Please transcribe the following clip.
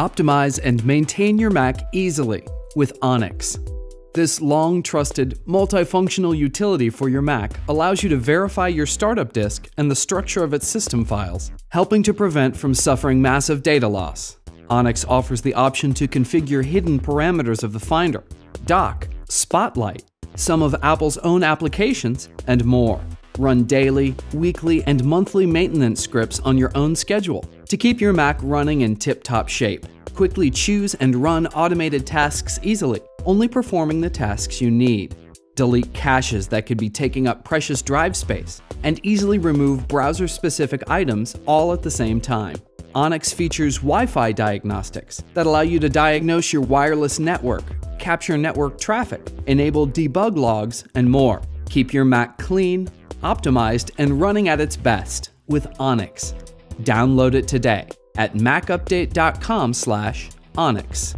Optimize and maintain your Mac easily with Onyx. This long-trusted, multifunctional utility for your Mac allows you to verify your startup disk and the structure of its system files, helping to prevent from suffering massive data loss. Onyx offers the option to configure hidden parameters of the Finder, Dock, Spotlight, some of Apple's own applications, and more. Run daily, weekly, and monthly maintenance scripts on your own schedule to keep your Mac running in tip-top shape. Quickly choose and run automated tasks easily, only performing the tasks you need. Delete caches that could be taking up precious drive space, and easily remove browser-specific items all at the same time. Onyx features Wi-Fi diagnostics that allow you to diagnose your wireless network, capture network traffic, enable debug logs, and more. Keep your Mac clean, optimized, and running at its best with Onyx. Download it today at MacUpdate.com/Onyx.